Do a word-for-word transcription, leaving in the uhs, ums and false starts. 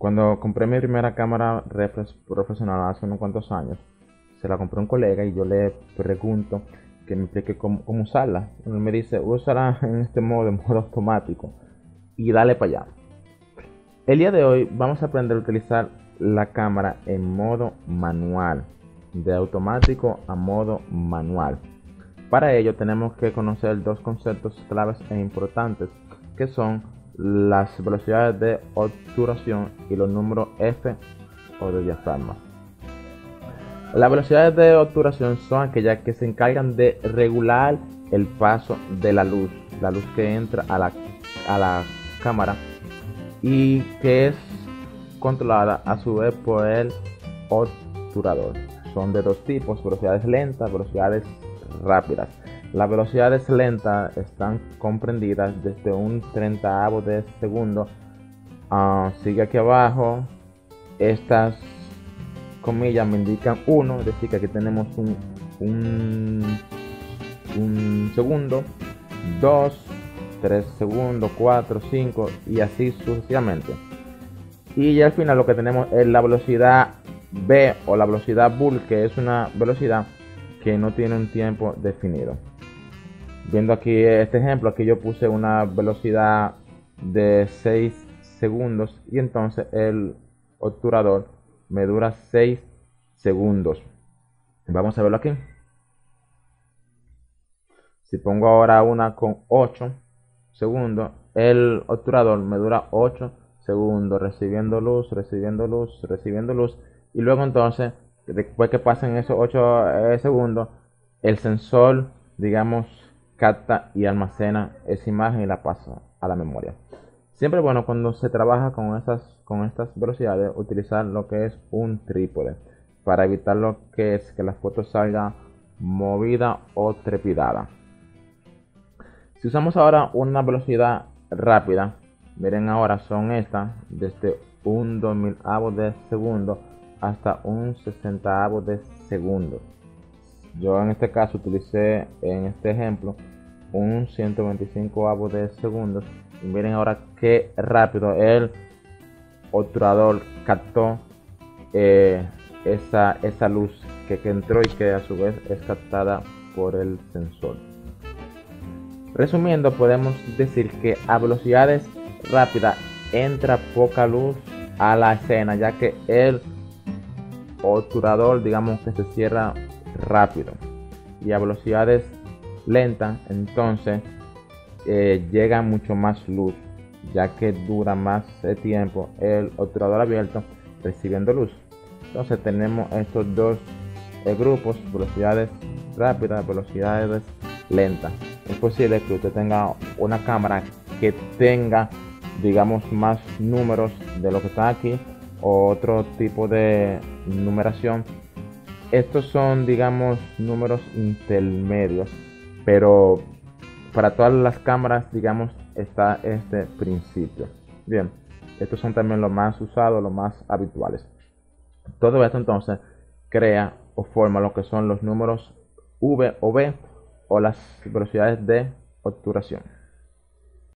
Cuando compré mi primera cámara profesional hace unos cuantos años, se la compré a un colega y yo le pregunto que me explique cómo, cómo usarla. Él me dice, úsala en este modo, de modo automático, y dale para allá. El día de hoy vamos a aprender a utilizar la cámara en modo manual, de automático a modo manual. Para ello tenemos que conocer dos conceptos claves e importantes, que son las velocidades de obturación y los números F o de diafragma. Las velocidades de obturación son aquellas que se encargan de regular el paso de la luz, la luz que entra a la, a la cámara, y que es controlada a su vez por el obturador. Son de dos tipos: velocidades lentas, velocidades rápidas. Las velocidades lentas están comprendidas desde un trentavo de segundo. Uh, sigue aquí abajo. Estas comillas me indican uno, es decir que aquí tenemos un, un, un segundo, dos, tres segundos, cuatro, cinco y así sucesivamente. Y ya al final lo que tenemos es la velocidad B o la velocidad bull, que es una velocidad que no tiene un tiempo definido. Viendo aquí este ejemplo, aquí yo puse una velocidad de seis segundos y entonces el obturador me dura seis segundos. Vamos a verlo aquí. Si pongo ahora una con ocho segundos, el obturador me dura ocho segundos recibiendo luz, recibiendo luz, recibiendo luz, y luego entonces después que pasen esos ocho eh, segundos, el sensor, digamos, capta y almacena esa imagen y la pasa a la memoria. Siempre bueno, cuando se trabaja con esas con estas velocidades, utilizar lo que es un trípode para evitar lo que es que la foto salga movida o trepidada. Si usamos ahora una velocidad rápida, miren ahora son estas, desde un dos milavo de segundo hasta un sesentavo de segundo. Yo en este caso utilicé, en este ejemplo, un ciento veinticinco de segundos. Y miren ahora qué rápido el obturador captó eh, esa, esa luz que, que entró y que a su vez es captada por el sensor. Resumiendo, podemos decir que a velocidades rápidas entra poca luz a la escena, ya que el obturador, digamos, que se cierra rápido, y a velocidades lentas entonces eh, llega mucho más luz, ya que dura más tiempo el obturador abierto recibiendo luz. Entonces tenemos estos dos eh, grupos: velocidades rápidas, velocidades lentas. Es posible que usted tenga una cámara que tenga, digamos, más números de lo que está aquí, otro tipo de numeración. Estos son, digamos, números intermedios, pero para todas las cámaras, digamos, está este principio. Bien, estos son también los más usados, los más habituales. Todo esto entonces crea o forma lo que son los números V o B o las velocidades de obturación.